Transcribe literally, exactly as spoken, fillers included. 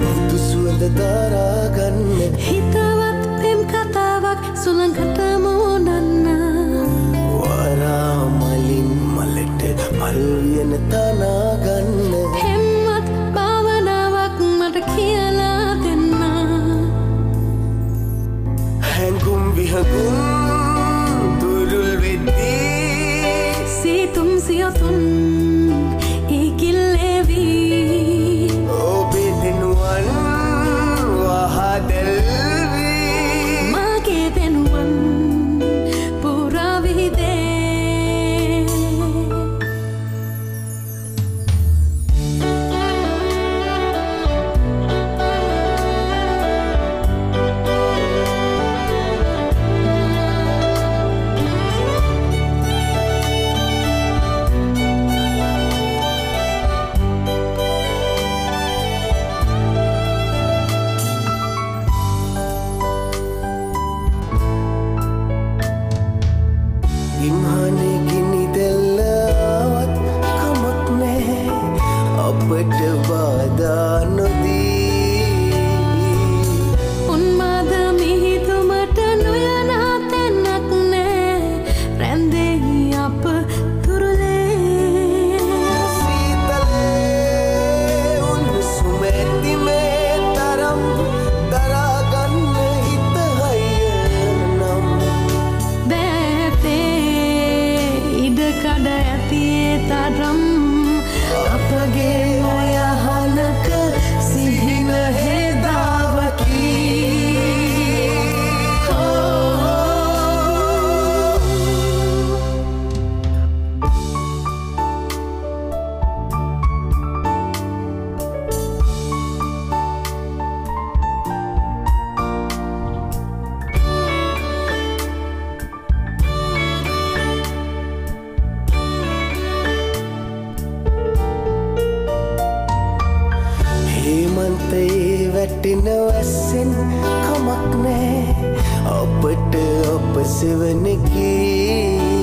Mautusuanda taraganne Hitavat pem katavak sulan katamonanna Wara malin malette malviyana tanaganne Hemmat bhavanavak mata kiyala denna Hangum vihagum durul viddi Situm siyatun अपट अपसवन की